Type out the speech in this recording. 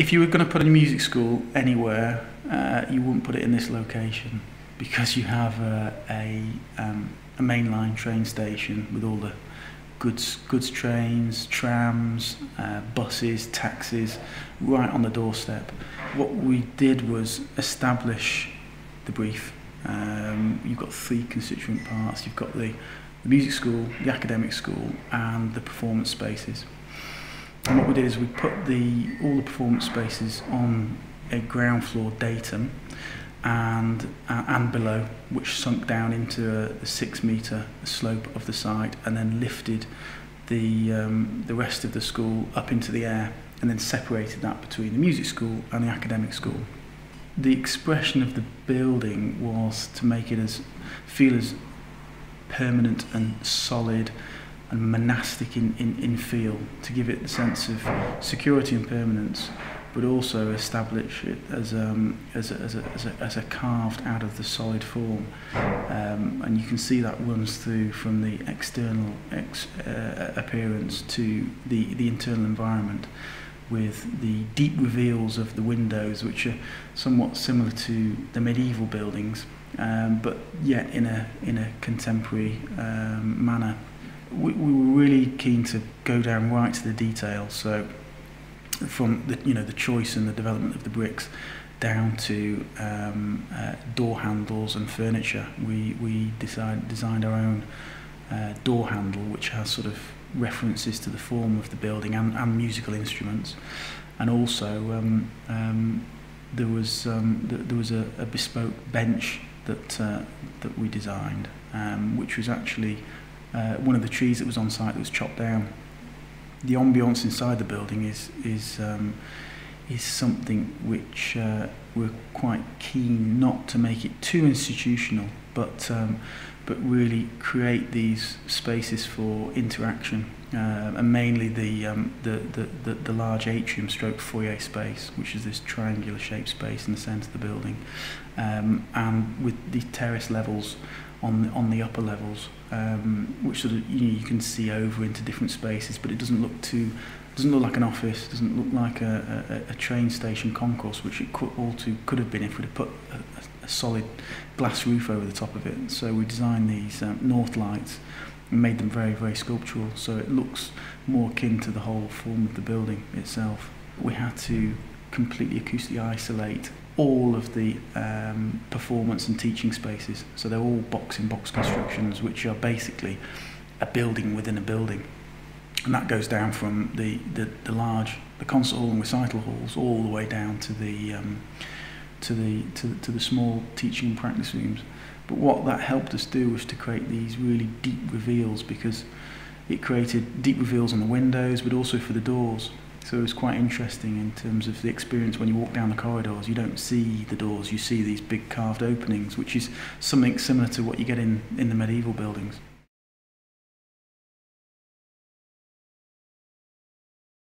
If you were going to put a music school anywhere, you wouldn't put it in this location, because you have a mainline train station with all the goods trains, trams, buses, taxis, right on the doorstep. What we did was establish the brief. You've got three constituent parts. You've got the music school, the academic school, and the performance spaces. And what we did is we put all the performance spaces on a ground floor datum and below, which sunk down into the 6-metre slope of the site, and then lifted the rest of the school up into the air, and then separated that between the music school and the academic school. The expression of the building was to make it feel as permanent and solid and monastic in feel, to give it the sense of security and permanence, but also establish it as a carved out of the solid form. And you can see that runs through from the external appearance to the internal environment, with the deep reveals of the windows, which are somewhat similar to the medieval buildings, but yet in a contemporary manner. We were really keen to go down right to the detail, so from the choice and the development of the bricks down to door handles and furniture. We designed our own door handle, which has sort of references to the form of the building and musical instruments, and also there was a bespoke bench that we designed, which was actually one of the trees that was on site that was chopped down. The ambience inside the building is something which we're quite keen not to make it too institutional, but really create these spaces for interaction, and mainly the large atrium / foyer space, which is this triangular shaped space in the centre of the building, and with the terrace levels on the upper levels, which sort of you can see over into different spaces, but it doesn't look like an office, doesn't look like a train station concourse, which it could have been if we'd have put a solid glass roof over the top of it. So we designed these north lights and made them very, very sculptural, so it looks more akin to the whole form of the building itself. We had to completely acoustically isolate all of the performance and teaching spaces, so they're all box-in-box constructions, which are basically a building within a building, and that goes down from the concert hall and recital halls all the way down to the small teaching and practice rooms. But what that helped us do was to create these really deep reveals, because it created deep reveals on the windows, but also for the doors. So it was quite interesting in terms of the experience. When you walk down the corridors, you don't see the doors, you see these big carved openings, which is something similar to what you get in the medieval buildings.